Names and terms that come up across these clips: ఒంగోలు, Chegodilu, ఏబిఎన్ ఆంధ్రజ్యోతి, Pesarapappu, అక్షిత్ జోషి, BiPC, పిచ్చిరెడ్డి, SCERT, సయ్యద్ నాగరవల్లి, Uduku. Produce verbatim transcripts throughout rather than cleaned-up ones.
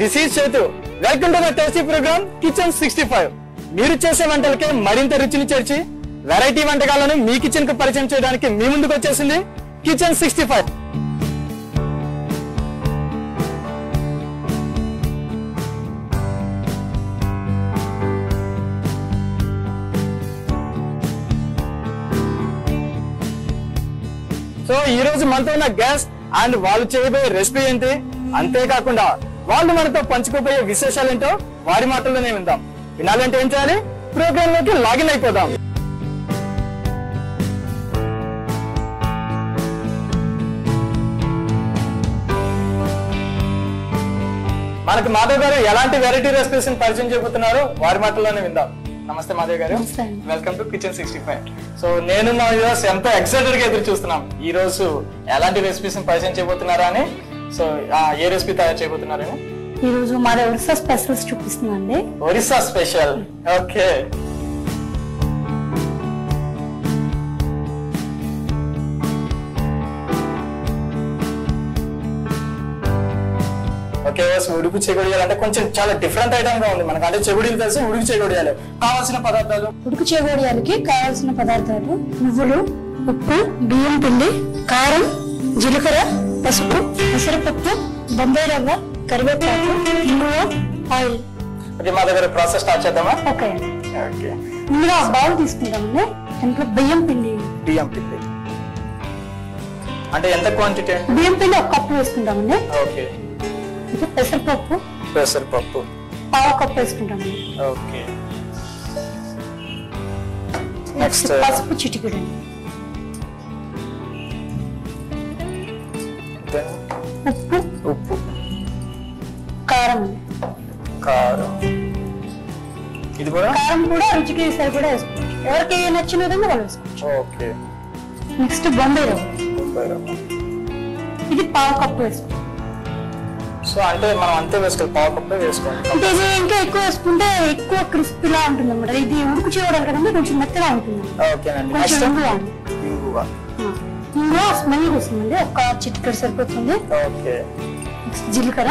This is Setu. Welcome to my tasty program Kitchen sixty-five. మీరు చేసే వంటలకే మరింత రుచిని చేర్చి వెరైటీ వంటకాలను మీ కిచెన్ కు పరిచయం చేయడానికి మీ ముందుకు వచ్చేసింది Kitchen sixty-five. సో ఈ రోజు మనతో ఉన్న గెస్ట్ అండ్ వాళ్ళు చేయబోయే రెసిపీ ఏంటి, అంతే కాకుండా వాళ్ళు మనతో పంచుకోబోయే విశేషాలు ఏంటో వారి మాటల్లోనే విందాం. వినాలంటే ఏం చేయాలి, ప్రోగ్రామ్ లోకి లాగిన్ అయిపోదాం. మనకు మాధవ్ గారు ఎలాంటి వెరైటీ రెసిపీస్ పరిచయం చేయబోతున్నారో వారి మాటల్లోనే విందాం. నమస్తే మాధవ్ గారు, welcome to kitchen sixty five. So నేను మా వ్యూవర్స్ ఎంతో ఎక్సైటెడ్ గా ఎదురు చూస్తున్నాం ఈ రోజు ఎలాంటి రెసిపీస్ పరిచయం చేయబోతున్నారా అని. సో ఏ రెసిపీ తయారు చేయబోతున్నారని ఈ రోజు మాది ఒరిస్సా స్పెషల్స్ చూపిస్తున్నాండి. Orissa special, okay. ఓకే, ఉడుకు చెగొడియాలు అంటే కొంచెం చాలా డిఫరెంట్ ఐటమ్ గా ఉంది మనకు. అంటే చెగొడియాలు తెలుసు, ఉడుకు చెగొడియాలు కావాల్సిన పదార్థాలు. ఉడుకు చెగొడియాలకి కావాల్సిన పదార్థాలు నువ్వులు, ఉప్పు, బియ్యం పిండి, కారం, జీలకర్ర, పసుపు, పెసరపప్పు, బొంబాయి రవ్వ, కరివేపాకు, ఇంగువ, ఆయిల్. ఓకే, మా దగ్గర ప్రాసెస్ స్టార్ట్ చేద్దామా? ఓకే ఓకే ముందుగా బౌల్ తీసుకుందామండి. దాంట్లో బియ్యం పిండి, బియ్యం పిండి అంటే ఎంత క్వాంటిటీ? బియ్యం పిండి ఒక కప్పు వేసుకుంటామండి. ఓకే. పెసరపప్పు, పెసరపప్పు పావు కప్పు వేసుకుంటామండి. ఓకే. నెక్స్ట్ పసుపు చిటికెడు, ఉప్పు, ఉప్పు, కారం, కారం, ఇది కూడా కారం కూడా రుచికి సరిపడా వేసుకోవచ్చు. ఎవరికి నచ్చిన విధంగా వాళ్ళు వేసుకోవచ్చు. ఓకే. నెక్స్ట్ బొంబాయి రవ్వ, బొంబాయి రవ్వ ఇది పావు కప్పు వేసుకోవాలి. సో అంటే మనం అంతే వేసుకోవాలి, పావు కప్పు వేసుకోవాలి. అంటే ఇది ఇంకా ఎక్కువ వేసుకుంటే ఎక్కువ క్రిస్పీలా ఉంటుంది అన్నమాట. ఇది ఉడుకు చేయడానికి కదండి, కొంచెం మెత్తగా ఉంటుంది. ఓకేనండి. నెక్స్ట్ ఇంగువ, ఇంగువ ఇంగువ స్మెల్ వస్తుందండి, ఒక చిటికెడు సరిపోతుంది. ఓకే. జీలకర్ర,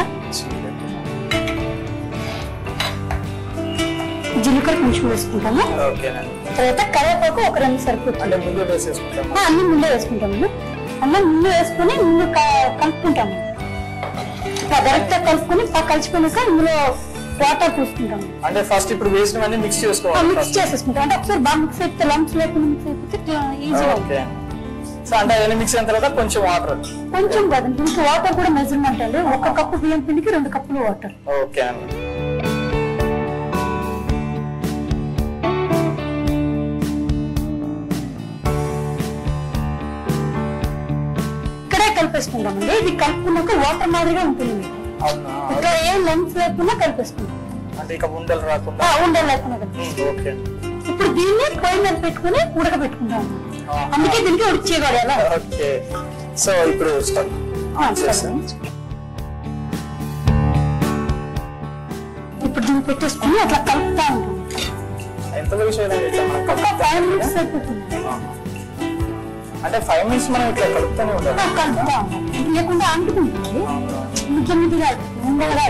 జీలకర్ర కొంచెం వేసుకుంటాము. తర్వాత కరివేపాకు ఒక రెండు సరిపోతుంది, అన్ని ముందే వేసుకుంటాము. అన్నీ ముందు వేసుకుని ముందు కలుపుకుంటాము. కరెక్ట్ గా కలుపుకుని కలిసిపోయినాక ఇందులో వాటర్ పూసుకుంటాము. అంటే ఫస్ట్ ఇప్పుడు వేసినవన్నీ మిక్స్ చేసుకోవాలి, మిక్స్ చేసేసుకుంటాం. అంటే ఒకసారి బాగా మిక్స్ అయితే లంప్స్ లేకుండా మిక్స్ అయిపోతే ఈజీగా. అంటే అదే మిక్స్ అయిన తర్వాత కొంచెం వాటర్, కొంచెం కాదు కొంచెం వాటర్ కూడా మెజర్మెంట్ అండి. ఒక కప్పు బియ్యం పిండికి రెండు కప్పులు వాటర్. ఓకే అండి. ఇక్కడే కలిపేసుకుంటామండి. ఇది కలుపుకున్నాక వాటర్ మాదిరిగా ఉంటుంది, ఇక్కడ ఏం లంప్స్ లేకుండా కలిపేసుకుంటాం. అంటే ఇక ఉండలు రాకుండా, ఉండలు లేకుండా కలిపేస్తాం. ఓకే. ఇప్పుడు దీన్ని పొయ్యి మీద పెట్టుకుని ఉడకబెట్టుకుంటాం, అందుకే దీనికి ఉడుకు చెగొడియాలు. ఓకే. సో ఇప్పుడు స్టార్ట్ చేస్తాం. ఇప్పుడు దీన్ని పెట్టేసుకుని అట్లా కలుపుతా ఉంటాం. ఎంతవరకు చేయాలి? ఒక ఫైవ్ మినిట్స్ అయిపోతుంది. అంటే ఫైవ్ మినిట్స్ మనం ఇట్లా కలుపుతానే ఉండాలి, కలుపుతా ఉంటాం లేకుండా అంటుకుంటుంది. ముద్ద ముద్దగా ఉండగా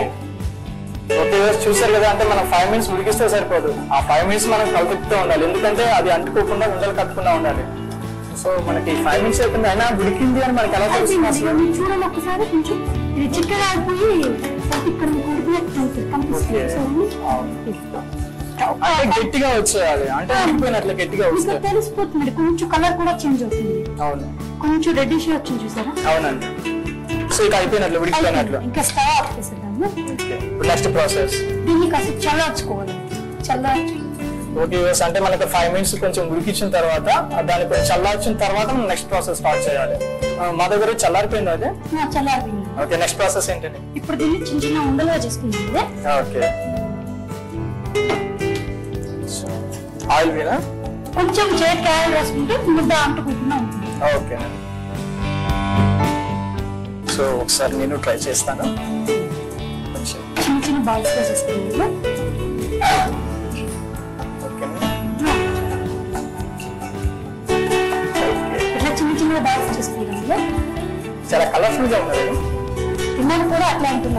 చూసారు కదా. అంటే మనం ఫైవ్ మినిట్స్ ఉడికిస్తే సరిపోదు, ఆ ఫైవ్ మినిట్స్ మనం కలుపుతూ ఉండాలి, ఎందుకంటే అది అంటుకోకుండా ఉండలు కట్టకుండా ఉండాలి. సో మనకి ఫైవ్ మినిట్స్ అయిపోయింది, అయినా ఉడికింది అని మనకి ఎలా తెలుస్తుంది? చూడండి ఒకసారి, కొంచెం చిక్కగా అయిపోయి ఇక్కడ గట్టిగా వచ్చేయాలి. అంటే అడిగిపోయినట్లు గట్టిగా వచ్చేది తెలిసిపోతుంది. కొంచెం కలర్ కూడా చేంజ్ అవుతుంది. అవును, కొంచెం రెడ్డిష్ వచ్చింది చూసారా? అవునండి. సో ఇక అయిపోయినట్లు, ఉడికిపోయినట్లు. ఇంకా స్టవ్ ఆఫ్ చేసేద్దాము. నెక్స్ట్ ప్రాసెస్ దీన్ని కాస్త చల్లార్చుకోవాలి. చల్లార్చి ఓకే. అంటే మనకి ఫైవ్ మినిట్స్ కొంచెం ఉడికించిన తర్వాత దానిపై చల్లార్చిన తర్వాత మనం నెక్స్ట్ ప్రాసెస్ స్టార్ట్ చేయాలి. మా దగ్గర చల్లారిపోయింది, అదే చల్లారిపోయింది. ఓకే. నెక్స్ట్ ప్రాసెస్ ఏంటండి? ఇప్పుడు దీన్ని చిన్న చిన్న ఉండలుగా చేసుకుంటుంది. ఓకే. ఆయిల్ వేనా కొంచెం చేతికి ఆయిల్ వేసుకుంటే ముద్ద అంటుకుంటున్నా ఉంటుంది. ఓకే. సో ఒకసారి నేను ట్రై చేస్తాను. చిన్న చిన్న బాల్స్ గా చేసుకుంటున్నాను. చాలా కలర్ఫుల్ గా ఉన్నది. नुव्वुलु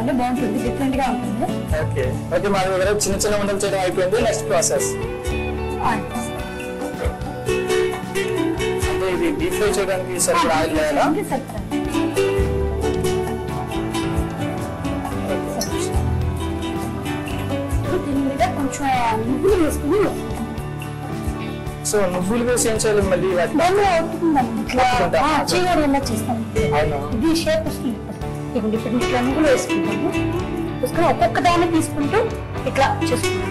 सो नुव्वुलु వేసి చేయాలి మళ్ళీ వాటిని అవుతుందండి ఇట్లా ఆ చేయగలన చేస్తాం అవునా ఇది షేప్ వస్తుంది ఇప్పుడు డిఫరెంట్ రంగులు వేసుకుంటాము उसको ఒక్కొక్క దాన్ని తీసుకుంటూ ఇట్లా చేస్తాం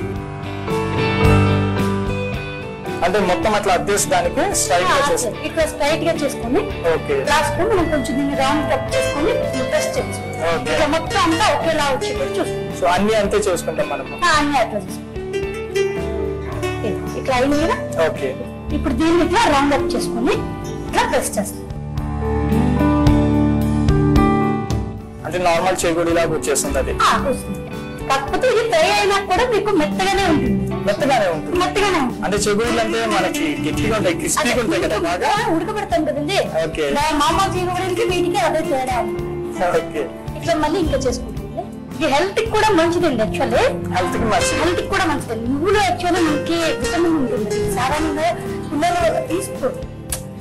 అంటే మొత్తం అట్లా అడ్జస్ట్ దానికి స్ట్రైట్ గా చేస్తాం ఇట్లా స్ట్రైట్ గా చేసుకొని ఓకే లాస్ట్ లో మనం కొంచెం దీన్ని రౌండ్ కట్ చేసుకొని ప్రెస్ చేస్తాం ఓకే ఇట్లా మొత్తం అంతా ఒకేలా వచ్చేటట్టు చూస్తాం సో అన్ని అంతే చేసుకుంటాం మనం ఆ అన్ని అట్లా చేస్తాం క్లైన్ ఇలా ఓకే ఇప్పుడు దీన్ని ఇట్లా రౌండ్ అప్ చేసుకొని ఇట్లా ప్రెస్ చేస్తాం అంటే నార్మల్ చేగోడిలాగా వచ్చేస్తుంది అది ఆ వస్తుంది కాకపోతే ఇది ఫ్రై అయినా కూడా మీకు మెత్తగానే ఉంటుంది మెత్తగానే ఉంటుంది మెత్తగానే అంటే చేగోడిలు అంటే మనకి గట్టిగా ఉంటాయి క్రిస్పీగా ఉంటాయి కదా బాగా ఉడకబెడతాం కదండి ఓకే నా మామా చేగోడిలకి వీటికి అదే తేడా ఓకే ఇట్లా మళ్ళీ ఇంకా చేసుకుంటాం ये हेल्थ को కూడా మంచిదండి యాక్చువల్లీ हेल्थ కి మంచిది हेल्थ కూడా మంచిది నువ్వులు యాక్చువల్లీ మనకి విటమిన్ ఉంటుంది సాధారణంగా పిల్లలు తీసుకోరు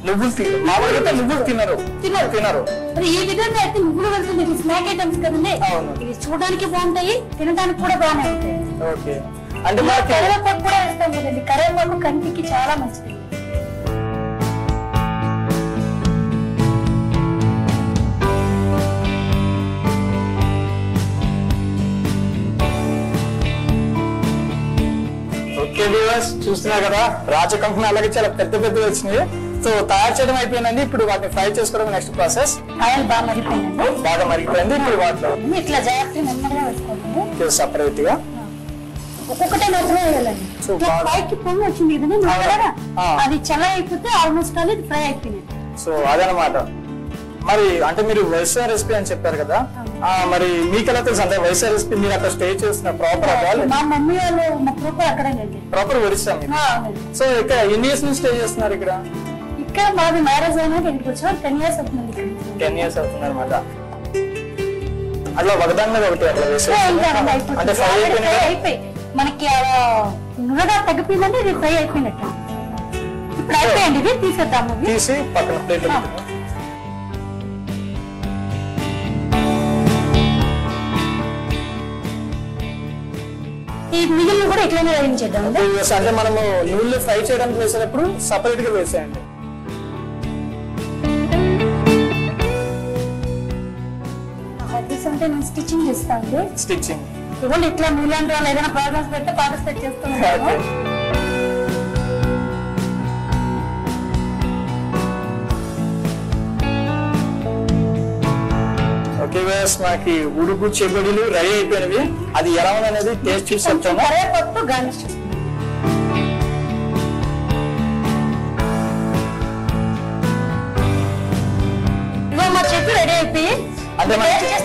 నువ్వులు తిన మామూలుగా నువ్వులు తినరు తినరు తినరు మరి ఈ విధంగా అయితే నువ్వులు వెళ్తుంది ఇది స్నాక్ ఐటమ్స్ కదండి ఇది చూడడానికి బాగుంటాయి తినడానికి కూడా బానే ఉంటాయి ఓకే అంటే మా కరివేపాకు కూడా ఇస్తాం కదండి కరివేపాకు కంటికి చాలా మంచిది చూస్తున్నా కదా రాజకంపన అలాగే చాలా పెద్ద పెద్ద వచ్చినాయి సో తయారు చేయడం అయిపోయిందండి ఇప్పుడు వాటిని ఫ్రై చేసుకోవడం నెక్స్ట్ ప్రాసెస్ ఆయిల్ బాగా మరిగిపోయింది బాగా మరిగిపోయింది ఇప్పుడు వాటిలో ఇట్లా జాగ్రత్తగా నిమ్మగా వేసుకోవాలి కొంచెం సెపరేట్ గా ఒక్కొక్కటే మాత్రమే వేయాలండి సో పైకి పొంగు వచ్చింది ఇదనే నొరగా అది చల్ల అయిపోతే ఆల్మోస్ట్ ఆల్ ఇది ఫ్రై అయిపోయింది సో అదన్నమాట మరి అంటే మీరు వైసా రెసిపీ అని చెప్పారు కదా ఆ మరి మీకలా తెలుసు అంటే వైసా రెసిపీ మీరు అక్కడ స్టే చేస్తున్న ప్రాపర్ అవ్వాలి మా మమ్మీ వాళ్ళు మా ప్రాపర్ అక్కడేనండి ప్రాపర్ ఒరిస్సా మీరు సో ఇక్కడ ఎన్ని ఇయర్స్ నుంచి స్టే చేస్తున్నారు ఇక్కడ ఇక్కడ మాది మ్యారేజ్ అయినా ఇక్కడికి వచ్చా టెన్ ఇయర్స్ అవుతుంది టెన్ ఇయర్స్ అవుతున్నారు అన్నమాట అలా వగదంగా ఒకటి అక్కడ వేసా అంటే ఫ్రై అయిపోయింది మనకి నువ్వుగా తగ్గిపోయిందంటే ఇది ఫ్రై అయిపోయినట్టు ఇప్పుడు అయిపోయింది ఇది తీసేద్దాము తీసి పక్కన ప్లేట్ లో పెట్టుకో మిగిలిన కూడా ఇట్లానే వేయించేద్దాం అంటే మనము నూనెలో ఫ్రై చేయడానికి వేసేటప్పుడు సపరేట్ గా వేసేయండి అంటే నేను స్టిచ్చింగ్ చేస్తాను స్టిచ్చింగ్ ఇవాళ ఇట్లా మీలాంటి వాళ్ళు ఏదైనా ప్రాబ్లమ్స్ పెడితే పార్టిసిపేట్ చేస్తున్నాను మనకి ఉడుకు చెగొడిలు రెడీ అయిపోయినవి అది ఎలా ఉందనేది టేస్ట్ చూసి చెప్తాను కరివేపాకు గార్నిష్ చెప్పి రెడీ అయిపోయి అంటే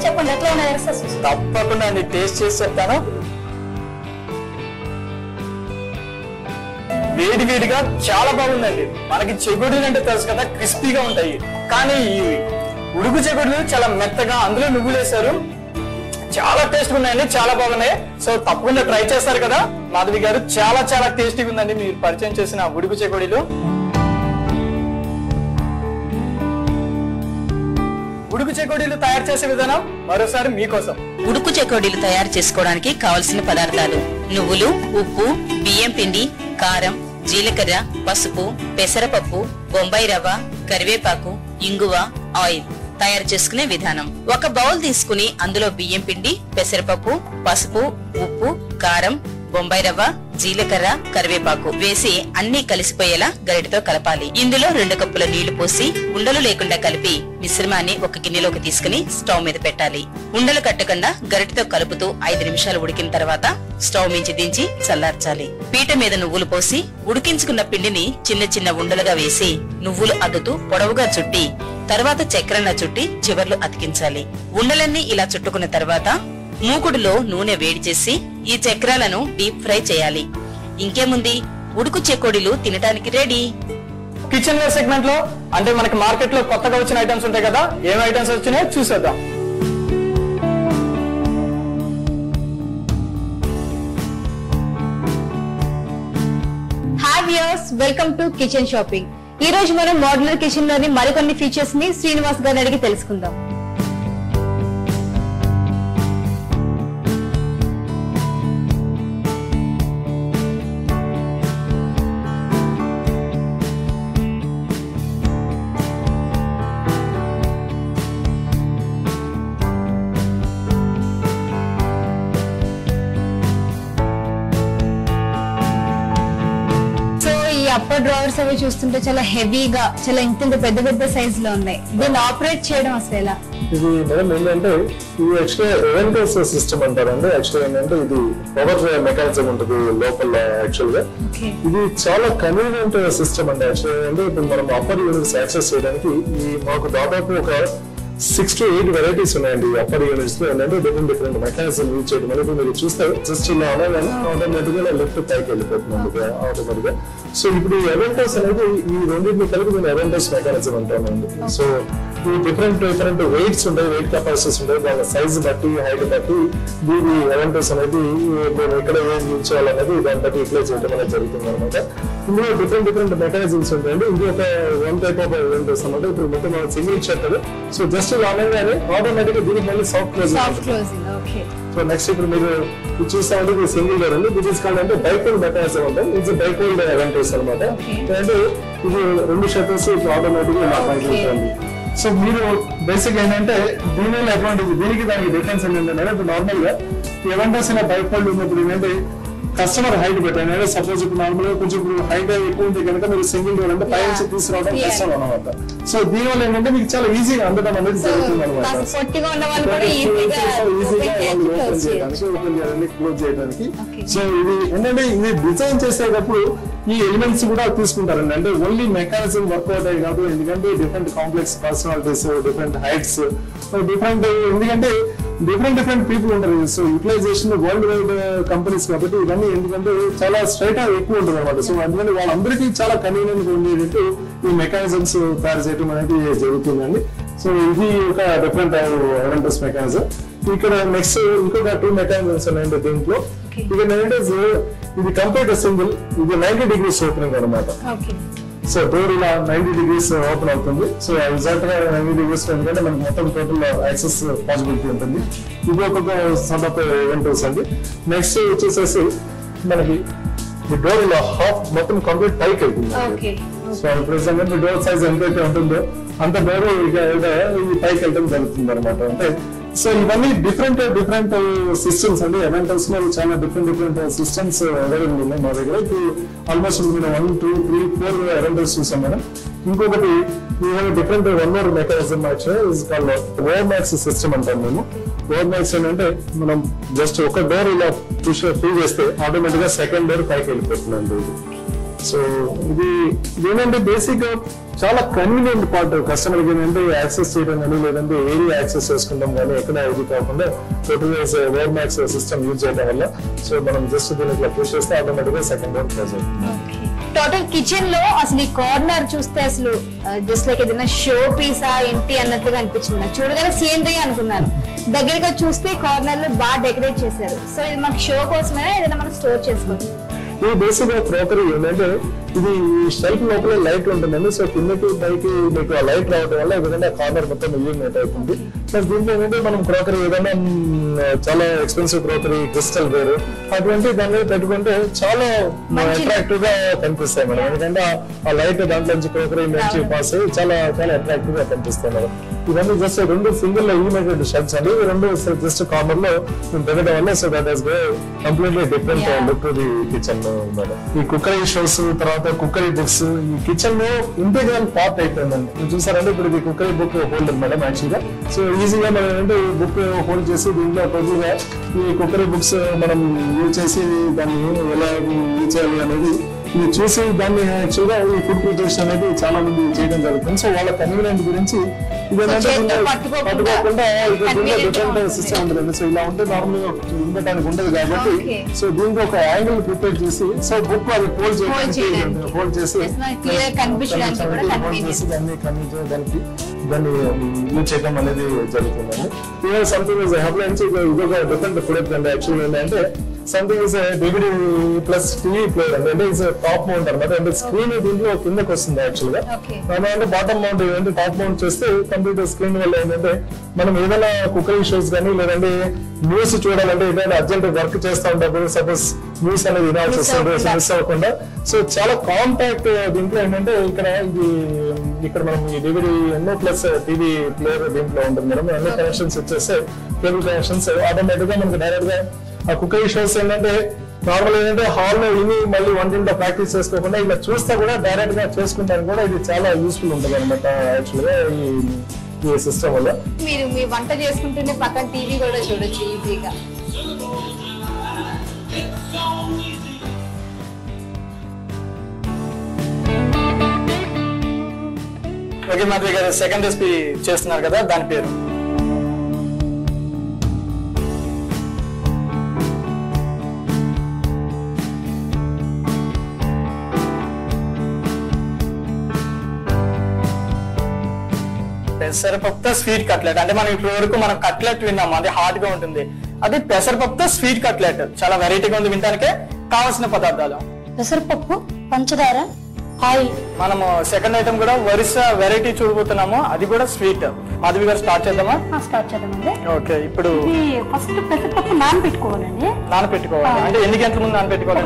చెప్పండి ఎట్లా తప్పకుండా అండి టేస్ట్ చేసి చెప్తాను వేడి వేడిగా చాలా బాగుందండి మనకి చెగొడిలు అంటే తెలుసు కదా క్రిస్పీగా ఉంటాయి కానీ ఇవి ఉడుకు చెగొడిలు చాలా మెత్తగా అందులో నువ్వులు వేశారు చాలా టేస్ట్ ఉన్నాయండి చాలా బాగున్నాయి సో తప్పకుండా ట్రై చేస్తారు కదా మాధవి గారు చాలా చాలా టేస్టీగా ఉందండి మీరు పరిచయం చేసిన ఉడుకు చెగొడిలు ఉడుకు చెగొడిలు తయారు చేసే విధానం మరోసారి మీకోసం ఉడుకు చెగొడిలు తయారు చేసుకోవడానికి కావాల్సిన పదార్థాలు నువ్వులు ఉప్పు బియ్యం పిండి కారం జీలకర్ర పసుపు పెసరపప్పు బొంబాయి రవ్వ కరివేపాకు ఇంగువ ఆయిల్ తయారు చేసుకునే విధానం ఒక బౌల్ తీసుకుని అందులో బియ్యం పిండి పెసరపప్పు పసుపు ఉప్పు కారం బొంబాయి రవ్వ జీలకర్ర కరివేపాకు వేసి అన్ని కలిసిపోయేలా గరిటతో కలపాలి ఇందులో రెండు కప్పుల నీళ్లు పోసి ఉండలు లేకుండా కలిపి మిశ్రమాన్ని ఒక గిన్నెలోకి తీసుకుని స్టవ్ మీద పెట్టాలి ఉండలు కట్టకుండా గరిటతో కలుపుతూ ఐదు నిమిషాలు ఉడికిన తర్వాత స్టవ్ మించి దించి చల్లార్చాలి పీట మీద నువ్వులు పోసి ఉడికించుకున్న పిండిని చిన్న చిన్న ఉండలుగా వేసి నువ్వులు అద్దుతూ పొడవుగా చుట్టి తర్వాత చక్రంలా చుట్టి చివర్లు అతికించాలి ఉండలన్నీ ఇలా చుట్టుకున్న తర్వాత మూకుడులో నూనె వేడి చేసి ఈ చక్రాలను డీప్ ఫ్రై చేయాలి ఇంకేముంది ఉడుకు చెకోడీలు తినడానికి రెడీ కిచెన్ వేర్ సెగ్మెంట్ లో అంటే మనకి మార్కెట్ లో కొత్తగా వచ్చిన ఐటమ్స్ ఉంటాయి కదా ఏం ఐటమ్స్ వచ్చినాయో చూసేద్దాం वेलकम टू किचन शॉपिंग मैं मॉड्युलर किचन लोनी मरिकोन्नि फीचर्स नि श्रीनिवास गारिनि अडिगि तेलुसुकुंदाम। అప్పర్ డ్రాయర్స్ అవి చూస్తుంటే చాలా హెవీగా చాలా ఇంత పెద్ద పెద్ద సైజ్ లో ఉన్నాయి. దీన్ని ఆపరేట్ చేయడం అసలేలా ఇది మనం ఏంటంటే ఈ ఎక్స్ట్రా ఎవెంటర్స్ సిస్టం అంటారండి. యాక్చువల్లీ ఏంటంటే ఇది పవర్ మెకానిజం ఉంటది లోపల. యాక్చువల్లీ ఇది చాలా కన్వీనియంట్ సిస్టం అండి. యాక్చువల్లీ అంటే ఇప్పుడు మనం అప్పర్ యూనిట్స్ యాక్సెస్ చేయడానికి ఈ మాకు దాదాపు ఒక సిక్స్ టు ఎయిట్ వెరైటీస్ ఉన్నాయండి. అప్పర్ యూనిట్స్ లో ఏంటంటే డిఫరెంట్ డిఫరెంట్ మెకానిజం యూజ్ చేయడం. మనకి మీరు చూస్తే జస్ట్ ఇలా అనగానే ఆటోమేటిక్ గా లెఫ్ట్ పైకి వెళ్ళిపోతుంది ఆటోమేటిక్ గా. సో ఇప్పుడు ఈ ఎవెంటర్స్ అనేది ఈ రెండింటిని కలిపి నేను ఎవెంటర్స్ మెకానిజం అంటానండి. సో ఈ డిఫరెంట్ డిఫరెంట్ వెయిట్స్ ఉంటాయి, వెయిట్ కెపాసిటీస్ ఉంటాయి, దాని సైజ్ బట్టి హైట్ బట్టి దీని ఎవెంటర్స్ అనేది మేము ఎక్కడ ఏం యూజ్ చేయాలనేది దాన్ని బట్టి యూటిలైజ్ చేయడం అనేది జరుగుతుంది అనమాట. ఇందులో డిఫరెంట్ డిఫరెంట్ మెకానిజమ్స్ ఉంటాయండి. ఇంకొక వన్ టైప్ ఆఫ్ ఎవెంటర్స్ అనమాట. ఇప్పుడు మొత్తం మనం సింగిల్ ఇచ్చేస్తారు. సో జస్ట్ ఆటోమేటిక్ గా దీనికి మళ్ళీ soft closing. Okay so next ఇప్పుడు మీరు చూస్తా ఉంటే సింగిల్ గా ఉంది. దిస్ ఇస్ కాల్డ్ అంటే బైపోల్ మెకానిజం ఉంటాం. ఇట్స్ బైపోల్ ఎవెంటర్స్ అనమాట. అంటే ఇది రెండు షట్టర్స్ ఆటోమేటిక్ గా పనిచేస్తుంది. సో మీరు బేసిక్ ఏంటంటే దీనివల్ల అడ్వాంటేజ్ దీనికి దానికి డిఫరెన్స్ ఏంటంటే ఇప్పుడు నార్మల్ గా ఎవెంటర్స్ అయినా బైపోల్ ఉన్నప్పుడు ఏంటంటే కస్టమర్ హైట్ పెట్టాను. సపోజ్ ఇప్పుడు నార్మల్ గా కొంచెం హైట్ ఎక్కువ ఉంటే కనుక మీరు సింగిల్ డోర్ అంటే పైన తీసుకురావడం కష్టం అనమాట. సో దీనివల్ల ఏంటంటే మీకు చాలా ఈజీగా అందడం అనేది జరుగుతుంది అనమాట. క్లోజ్ చేయడానికి సో ఇది ఏంటంటే ఇది డిజైన్ చేసేటప్పుడు ఈ ఎలిమెంట్స్ కూడా తీసుకుంటారండి. అంటే ఓన్లీ మెకానిజం వర్క్అవుట్ అయ్యి కాదు, ఎందుకంటే different complex personalities, different heights, different ఎందుకంటే డిఫరెంట్ డిఫరెంట్ పీపుల్ ఉంటారు. So utilization world wide companies కాబట్టి ఇవన్నీ ఎందుకంటే చాలా స్ట్రైట్ గా ఎక్కువ ఉంటుంది అనమాట. సో అందుకని వాళ్ళందరికీ చాలా కన్వీనియంట్ గా ఉండేటట్టు ఈ మెకానిజమ్స్ తయారు చేయడం అనేది జరుగుతుందండి. సో ఇది ఒక డిఫరెంట్ ఎవెంటర్స్ మెకానిజం. ఇక్కడ నెక్స్ట్ ఇంకొక టూ మెకానిజమ్స్ ఉన్నాయండి దీంట్లో. ఇక్కడ ఎవెంటర్స్ ఇది కంప్యూటర్ సింగిల్, ఇది నైన్టీ డిగ్రీస్ ఓపెనింగ్ అనమాట. సో డోర్ ఇలా నైన్టీ డిగ్రీస్ ఓపెన్ అవుతుంది. సో ఎగ్జాక్ట్ గా నైన్టీ డిగ్రీస్ ఎందుకంటే మనకి మొత్తం టోటల్ యాక్సెస్ పాసిబిలిటీ ఉంటుంది. ఇది ఒక్కొక్క సబ్ ఎవెంటర్స్ అండి. నెక్స్ట్ వచ్చేసేసి మనకి ఈ డోర్ ఇలా హాఫ్ మొత్తం కంప్లీట్ పైకి వెళ్తుంది. సో ఇప్పుడు డోర్ సైజ్ ఎంతైతే ఉంటుందో అంత డోర్ ఇది పైకి వెళ్ళడం జరుగుతుంది అనమాట. అంటే సో ఇవన్నీ డిఫరెంట్ డిఫరెంట్ సిస్టమ్స్ అండి. ఎవెంటర్స్ లో చాలా డిఫరెంట్ డిఫరెంట్ సిస్టమ్స్ అవైలబుల్ ఉన్నాయి మా దగ్గర. ఇప్పుడు ఆల్మోస్ట్ మనం one two three four Aventos చూసాం మేడం. ఇంకొకటి different one more mechanism actually over max system అంటాం మేము. ఓవర్ మ్యాక్స్ ఏంటంటే మనం జస్ట్ ఒక డోర్ ఇలా పుష్ ఫీల్ చేస్తే ఆటోమేటిక్ గా సెకండ్ డోర్ పైకి వెళ్ళిపోతుందండి. సో ఇది ఏంటంటే బేసిక్ గా చాలా కన్వీనియంట్ పార్ట్ కస్టమర్కి ఏంటంటే యాక్సెస్ చేయడం కానీ లేదంటే ఏరియా యాక్సెస్ చేసుకుంటాం కానీ ఎక్కడ ఇది కాకుండా total over max system use చేయడం వల్ల సో మనం జస్ట్ దీనికి పుష్ చేస్తే ఆటోమేటిక్ గా సెకండ్ డోర్ క్లోజ్ అవుతుంది. టోటల్ కిచెన్ లో అసలు ఈ కార్నర్ చూస్తే అసలు జస్ట్ లైక్ ఏదైనా షో పీసా ఏంటి అన్నట్టుగా అనిపించింది. చూడగానే సీనరీ అనుకున్నాను, దగ్గరగా చూస్తే కార్నర్ లో బాగా డెకరేట్ చేశారు. సో ఇది మనకు షో కోసమే ఏదైనా మనం స్టోర్ చేసుకోవచ్చు. ఈ బేసిక్ గా క్రోకరీ ఏంటంటే ఇది షెల్ఫ్ లోపల లైట్ ఉంటుందండి. సో కిందకి పైకి మీకు ఆ లైట్ రావడం వల్ల ఏదైనా కార్నర్ మొత్తం ఇల్యూమినేట్ అవుతుంది. ప్లస్ దీంట్లో ఏంటంటే మనం క్రోకరీ ఏదైనా చాలా ఎక్స్పెన్సివ్ క్రోకరీ క్రిస్టల్ వేరు అటువంటి దాని మీద పెట్టుకుంటే చాలా అట్రాక్టివ్ గా కనిపిస్తాయి మేడం. ఎందుకంటే ఆ లైట్ దాంట్లో నుంచి క్రోకరీ నుంచి పాస్ అయ్యి చాలా చాలా అట్రాక్టివ్ గా కనిపిస్తాయి మేడం. ఇవన్నీ జస్ట్ రెండు సింగిల్ లో ఇల్యూమినేటెడ్ షెల్ఫ్స్ అండి. రెండు జస్ట్ కార్నర్ లో పెట్టడం వల్ల so that is completely different look to the kitchen madam. ఈ కుక్కరీ షోస్ తర్వాత కుక్కరీ బుక్స్ ఈ కిచెన్ లో ఇంటిగ్రల్ పార్ట్ అయిపోయిందండి. చూసారంటే ఇప్పుడు ఇది cookery book holder madam actual గా. సో ఈజీగా మనం ఏంటంటే బుక్ హోల్డ్ చేసి దీంట్లో కొద్దిగా ఈ కుక్కరీ బుక్స్ మనం యూజ్ చేసి దాన్ని ఎలా యూజ్ చేయాలి అనేది ఇది చూసి దాన్ని యాక్చువల్ గా ఈ ఫుడ్ ప్రిపరేషన్ అనేది చాలా మంది చేయడం జరుగుతుంది. సో వాళ్ళ కన్వీనియంట్ గురించి ఇదేంటే పట్టుకోకుండా డిఫరెంట్ సిస్టమ్ ఉంటుంది. సో ఇలా ఉంటే నార్మల్ గా ఉండటానికి ఉండదు కాబట్టి సో దీనికి ఒక యాంగిల్ ప్రిపేర్ చేసి సో బుక్ అది హోల్డ్ చేసి హోల్డ్ చేసి దాన్ని కన్వీన్ దానికి దాన్ని యూజ్ చేయడం అనేది జరుగుతుందండి. ఇదే సంథింగ్ ఇస్ హ్యాపెనింగ్. ఇదొక డిఫరెంట్ ప్రొడక్ట్ అండి. యాక్చువల్ ఏంటంటే something is a D V D plus T V player. And it is a top mount. And the screen is into kinda question actually. Okay. And the bottom mount and the top mount just computer screen level. And then, మనం ఏదైనా cooking shows కానీ లేదంటే news చూడాలంటే ఏదైనా urgent work చేస్తా ఉంటాం suppose news అనేది వినాల్సి వస్తుంది మిస్ అవ్వకుండా. సో చాలా కాంపాక్ట్ దీంట్లో ఏంటంటే ఇక్కడ ఇది ఇక్కడ మనం ఈ డివిడి ఎన్నో ప్లస్ టీవీ ప్లేయర్ దీంట్లో ఉంటుంది మేడం. ఎన్నో కనెక్షన్స్ వచ్చేస్తే కేబుల్ కనెక్షన్స్ ఆటోమేటిక్గా మనకు డైరెక్ట్గా ఆ కుకింగ్ షోస్ ఏంటంటే నార్మల్ ఏంటంటే హాల్లో విని మళ్ళీ వంటింట్లో ప్రాక్టీస్ చేసుకోకుండా ఇలా చూస్తే కూడా డైరెక్ట్గా చేసుకుంటానికి కూడా ఇది చాలా యూస్ఫుల్ ఉంటుంది అనమాట. యాక్చువల్గా ఈ సిస్టమ్ వల్ల మీరు మీ వంట చేసుకుంటూనే పక్కన టీవీ కూడా చూడొచ్చు ఈజీగా. ఓకే మాధవి గారు సెకండ్ రెసిపీ చేస్తున్నారు కదా, దాని పేరు పెసరపప్పుతో స్వీట్ కట్లెట్. అంటే మనం ఇప్పటి వరకు మనం కట్లెట్ విన్నాము, అది హార్డ్ గా ఉంటుంది. అది పెసరపప్పుతో స్వీట్ కట్లెట్ చాలా వెరైటీగా ఉంది. వినడానికే కావాల్సిన పదార్థాలు పెసరపప్పు, పంచదార, ఆయిల్. మనము సెకండ్ ఐటమ్ కూడా వరుస వెరైటీ చూడబోతున్నాము, అది కూడా స్వీట్. మాధవి గారు స్టార్ట్ చేద్దామా? స్టార్ట్ చేద్దామండి. ఓకే, ఇప్పుడు ఫస్ట్ పెసరపప్పు నానబెట్టుకోవాలండి. నానబెట్టుకోవాలి అంటే ఎన్ని గంటల ముందు నానబెట్టుకోవాలి?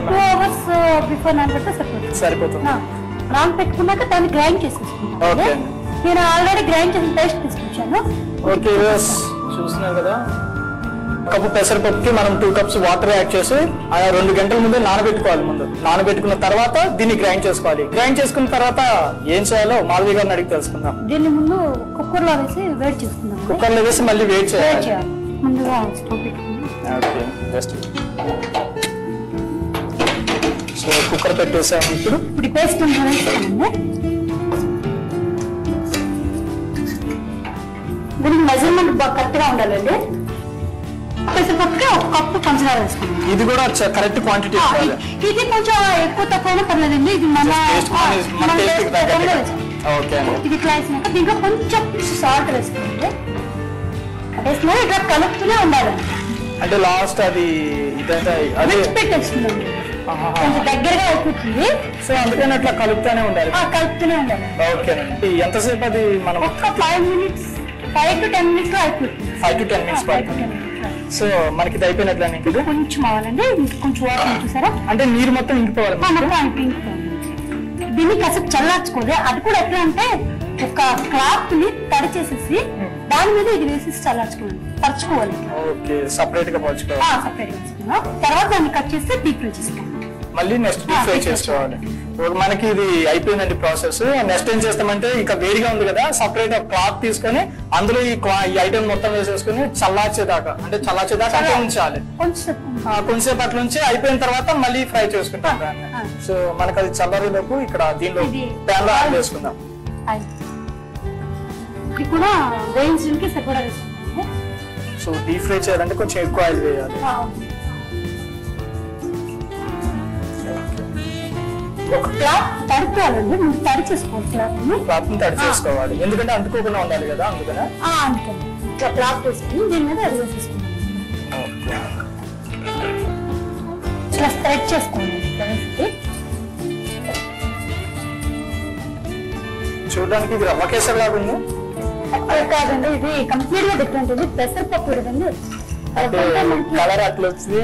సరిపోతుంది. నానబెట్టుకున్నాక దాన్ని గ్రైండ్ చేసుకుంటాం. నేను ఆల్రెడీ గ్రైండ్ చేసిన పేస్ట్ తీసుకొచ్చాను. ఓకే చూస్తున్నారు కదా, కప్పు పెసరపప్పుకి మనం టూ కప్స్ వాటర్ యాడ్ చేసి రెండు గంటల ముందు నానబెట్టుకోవాలి. ముందు నానబెట్టుకున్న తర్వాత దీన్ని గ్రైండ్ చేసుకోవాలి. గ్రైండ్ చేసుకున్న తర్వాత ఏం చేయాలో మాధవి గారిని అడిగి తెలుసుకుందాం. దీన్ని ముందు కుక్కర్లో వేసి వేడి చేసుకుందాం. కుక్కర్లో వేసి మళ్ళీ వేడి చేయాలి. ముందుగా స్టవ్ పెట్టుకుందాం. సో కుక్కర్ పెట్టేసాము. ఇప్పుడు ఇప్పుడు పేస్ట్ మెజర్మెంట్ కరెక్ట్ గా ఉండాలండి. పెసరపప్పుకి ఒక కప్పు పంచదార వేసుకుంటాం. ఇది కూడా కరెక్ట్ క్వాంటిటీ. ఇది కొంచెం ఎక్కువ తక్కువ పర్లేదండి, ఇది మన ఇది వేసినాక దీంట్లో కొంచెం సాల్ట్ వేసుకుంటే వేసుకున్నా ఇట్లా కలుపుతూనే ఉండాలండి. అంటే లాస్ట్ అది ఇదంతా పెట్టేస్తుందండి, కొంచెం దగ్గరగా అయిపోతుంది. సో అందుకని అట్లా కలుపుతూనే ఉండాలి, కలుపుతూనే ఉండాలి. ఓకేనండి. ఎంతసేపు అది మనం ఒక్క five minutes five to ten minutes అయిపోతుంది. ఫైవ్ టు టెన్ మినిట్స్ పడుతుంది. సో మనకి ఇది అయిపోయినట్లనే కదా కొంచెం అవ్వాలండి. కొంచెం వాటర్ చూసారా, అంటే నీరు మొత్తం ఇంకిపోవాలి. దీన్ని కాసేపు చల్లార్చుకోవాలి. అది కూడా ఎట్లా అంటే ఒక క్లాత్ ని తడి చేసేసి దాని మీద ఇది వేసేసి చల్లార్చుకోవాలి, పరుచుకోవాలి. ఓకే, సపరేట్ గా పరుచుకోవాలి. సపరేట్ గా తర్వాత దాన్ని కట్ చేస్తే డీప్ ఫ్రై చేసుకోవాలి. మళ్ళీ నెక్స్ట్ డీప్ ఫ్రై చేసుకోవాలి. మనకి ఇది అయిపోయిందండి ప్రాసెస్. నెక్స్ట్ ఏం చేస్తామంటే ఇక వేడిగా ఉంది కదా, సపరేట్ క్లాత్ తీసుకొని అందులో ఈ ఐటమ్ మొత్తం వేసేసుకుని చల్లార్చేదాకా, అంటే చల్లార్చేదాకా అట్లా ఉంచాలి. కొంచెంసేపు అట్లా ఉంచి అయిపోయిన తర్వాత మళ్ళీ ఫ్రై చేసుకుంటాం దాన్ని. సో మనకు అది చల్లరేలోపు ఇక్కడ దీనిలో ప్యాన్ లో ఆయిల్ వేసుకుందాం. సో డీప్ ఫ్రై చేయాలంటే కొంచెం ఎక్కువ ఆయిల్ వేయాలి. ఒక క్లాత్ తడిపేయాలండి, ముందు తడి చేసుకోవాలి. క్లాత్ ని క్లాత్ ని తడి చేసుకోవాలి, ఎందుకంటే అంటుకోకుండా ఉండాలి కదా. అందుకనే అందుకని ఇట్లా క్లాత్ తీసుకుని దీని మీద అది వేసేసుకోవాలి. ఇట్లా స్ట్రెచ్ చేసుకోండి. చూడడానికి ఇది రవ్వ కేసరి లాగా ఉంది కాదండి, ఇది కంప్లీట్ గా డిఫరెంట్. ఇది పెసరపప్పు కదండి, కలర్ అట్లా వచ్చింది.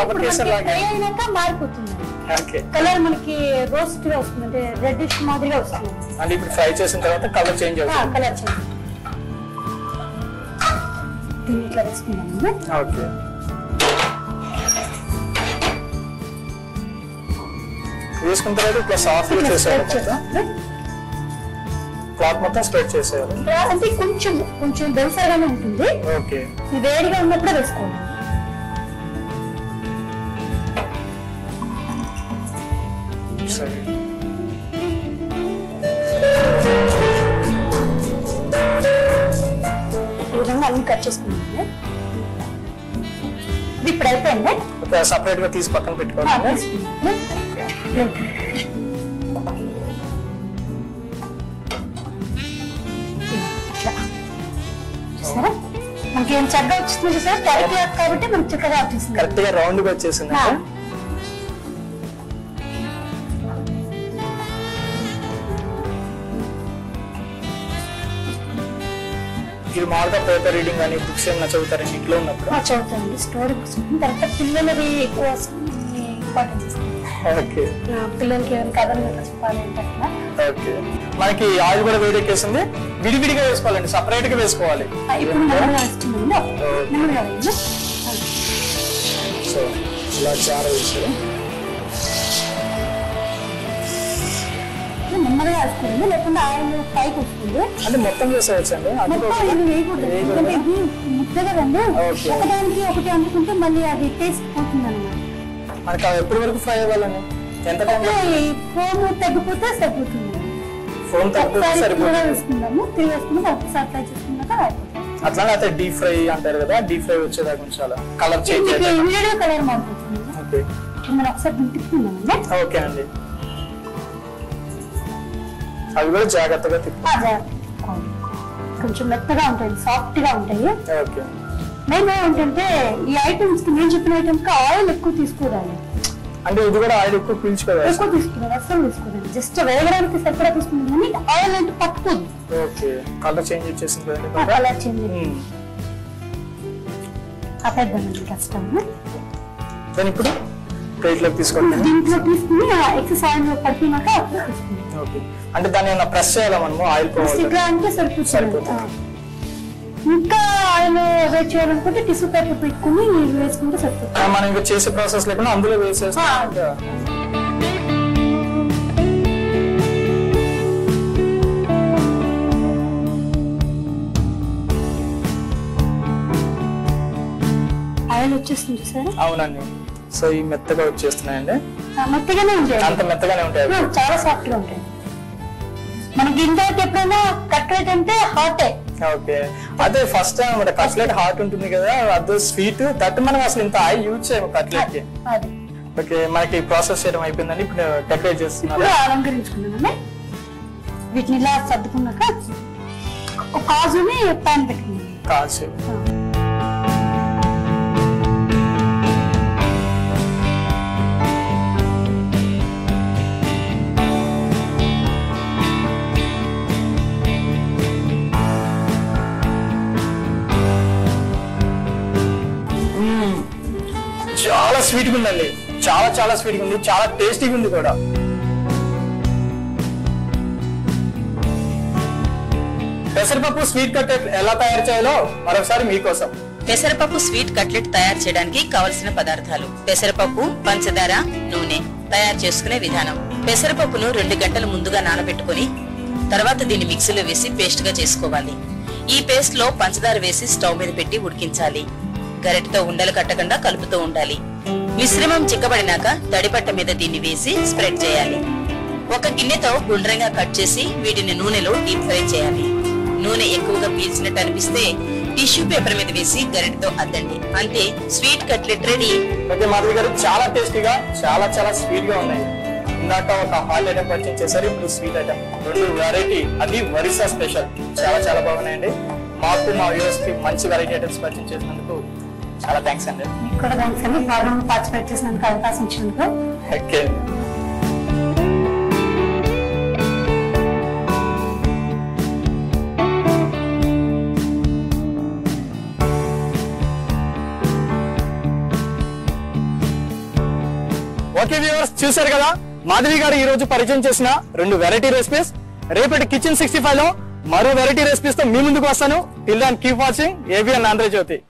రవ్వ కేసరి లాగా అయినాక మారిపోతుంది కలర్, మనకి రోస్ట్ గా వస్తుంది, అంటే రెడ్డిష్ మాదిరిగా వస్తుంది. అంటే ఇప్పుడు ఫ్రై చేసిన తర్వాత కలర్ చేంజ్ అవుతుంది. కలర్ చేంజ్ దీన్ని ఇట్లా వేసుకున్నాము. ఓకే, వేసుకున్న తర్వాత ఇట్లా సాఫ్ట్ గా చేసేయాలి. క్లాత్ మొత్తం స్ప్రెడ్ చేసేయాలి. అంటే కొంచెం కొంచెం దోసగానే ఉంటుంది. ఓకే, ఇది వేడిగా ఉన్నప్పుడే వేసుకోండి. సపరేట్ గా తీసి పక్కన పెట్టుకోవాలి. ఇంకేం చక్కగా వస్తుంది సార్ టైర్ క్లాత్ కాబట్టి మనం చక్కగా వచ్చేసింది కరెక్ట్ గా రౌండ్ గా వచ్చేసింది అంటే ఇది మార్గా పేపర్ రీడింగ్ అని బుక్స్ ఏమన్నా చదువుతారా ఇంట్లో ఉన్నప్పుడు ఆ చదువుతాను స్టోరీ బుక్స్ కరెక్ట్ పిల్లలకి ఎక్కువ ఇంపార్టెన్స్ ఇస్తాను ఓకే నా పిల్లలకి ఏమైనా కథలు చెప్పాలంటే ఓకే మనకి ఆయిల్ కూడా వేడెక్కేసింది విడివిడిగా వేసుకోవాలండి సెపరేట్ గా వేసుకోవాలి ఇప్పుడు మనం వస్తుందో మనం కావాలి సో ఇలా చారు ఇస్తారు నెమ్మదిగా వేసుకుంది లేకుంటే ఆయిల్ పైకి వస్తుంది అంటే మొత్తం వేసేయచ్చండి ఎందుకంటే ఇది ముద్దగా ఉంది ఒకదానికి ఒకటి అనుకుంటే మళ్ళీ అది టేస్ట్ పోతుంది అనమాట మనకి ఎప్పటి వరకు ఫ్రై అవ్వాలండి ఎంత టైం ఫోమ్ తగ్గిపోతే సరిపోతుంది ఫోమ్ తగ్గిపోతే సరిపోతుంది తీసేసుకుని ఒకసారి ఫ్రై చేసుకున్నాక అట్లా అయితే డీప్ ఫ్రై అంటారు కదా డీప్ ఫ్రై వచ్చేదాకా ఉంచాలి కలర్ చేంజ్ చేయాలి కలర్ మారుతుంది ఓకే మనం ఒకసారి తిప్పుకున్నాం ఓకే అండి అవి కూడా జాగ్రత్తగా తిప్పాలి కొంచెం మెత్తగా ఉంటాయి సాఫ్ట్ గా ఉంటాయి ఓకే నేను ఏంటంటే ఈ ఐటమ్స్ కి నేను చెప్పిన ఐటమ్స్ కి ఆయిల్ ఎక్కువ తీసుకోవాలి అంటే ఇది కూడా ఆయిల్ ఎక్కువ పీల్చుకోవాలి ఎక్కువ తీసుకోవాలి అసలు తీసుకోవాలి జస్ట్ వేగడానికి సరిపడా తీసుకుంటుంది ఆయిల్ అంటే పట్టుకోదు ఓకే కలర్ చేంజ్ వచ్చేసింది కలర్ చేంజ్ అపేద్దామండి కష్టం దాని ఇప్పుడు ప్లేట్ లో తీసుకోవాలి దీంట్లో తీసుకుని ఎక్సెస్ ఆయిల్ లో పట్టినాక ఓకే అంటే దాన్ని ప్రెస్ చేయాలి మనము ఆయిల్ పోవాలి ఇట్లా అంటే సరిపోతుంది ఇంకా ఆయిల్ వేయాలనుకుంటే టిష్యూ పేపర్ పెట్టుకుని వేసుకుంటే సరిపోతుంది మనం ఇంకా చేసే ప్రాసెస్ లేకుండా అందులో వేసేస్తాం ఆయిల్ వచ్చేస్తుంది సార్ అవునండి సో ఈ మెత్తగా వచ్చేస్తున్నాయండి మెత్తగానే ఉంటాయి అంత మెత్తగానే ఉంటాయి చాలా సాఫ్ట్ గా ఉంటాయి మనకి ఇందాక ఎప్పుడైనా కట్లెట్ అంటే హాట్ ఓకే అదే ఫస్ట్ టైం మన కట్లెట్ హాట్ ఉంటుంది కదా అదే స్వీట్ దట్ మనం అసలు ఇంత ఆయిల్ యూజ్ చేయము కట్లెట్ కి ఓకే మనకి ప్రాసెస్ చేయడం అయిపోయిందండి ఇప్పుడు డెకరేట్ చేస్తున్నాము అలంకరించుకున్నాము వీటిని ఇలా సర్దుకున్నాక ఒక కాజుని ప్యాన్ పెట్టుకున్నాం కాజు చాలా స్వీట్ గా ఉందండి చాలా చాలా స్వీట్ గా ఉంది చాలా టేస్టీగా ఉంది కూడా పెసరపప్పు స్వీట్ కట్లెట్ ఎలా తయారు చేయాలో మరొకసారి మీకోసం పెసరపప్పు స్వీట్ కట్లెట్ తయారు చేయడానికి కావలసిన పదార్థాలు పెసరపప్పు పంచదార నూనె తయారు చేసుకునే విధానం పెసరపప్పును రెండు గంటలు ముందుగా నానబెట్టుకుని తర్వాత దీన్ని మిక్సీలో వేసి పేస్ట్ గా చేసుకోవాలి ఈ పేస్ట్ లో పంచదార వేసి స్టవ్ మీద పెట్టి ఉడికించాలి గరిటతో ఉండలు కట్టకుండా కలుపుతూ ఉండాలి మిశ్రమం చిక్కబడినాక తడిపట్ట మీద దీన్ని వేసి స్ప్రెడ్ చేయాలి ఒక గిన్నెతో గుండ్రంగా కట్ చేసి వీటిని నూనెలో డీప్ ఫ్రై చేయాలి నూనె ఎక్కువగా పీల్చినట్టు అనిపిస్తే టిష్యూ పేపర్ మీద వేసి గరిటతో అద్దండి అంతే sweet cutlet ready okay Madhavi గారు చాలా టేస్టీగా చాలా చాలా స్వీట్ గా ఉన్నాయి ఇందాక ఒక హాల్ ఐటమ్ పర్చేస్ చేశారు ఇప్పుడు స్వీట్ ఐటమ్ రెండు వెరైటీ అది ఒరిస్సా స్పెషల్ చాలా చాలా బాగున్నాయండి మాకు మా వ్యూవర్స్ కి మంచి వెరైటీ ఐటమ్స్ పర్చేస్ చేసినందుకు చాలా థాంక్స్ అండి మీకు కూడా థాంక్స్ అండి ప్రోగ్రామ్ లో పార్టిసిపేట్ చేసినందుకు అవకాశం ఇచ్చినందుకు ఓకే ఓకే వ్యూవర్స్ చూశారు కదా మాధవి గారు ఈ రోజు పరిచయం చేసిన రెండు వెరైటీ రెసిపీస్ రేపటి కిచెన్ సిక్స్టీ ఫైవ్ లో మరో వెరైటీ రెసిపీస్ తో మీ ముందుకు వస్తాను till then keep watching ఏబిఎన్ ఆంధ్రజ్యోతి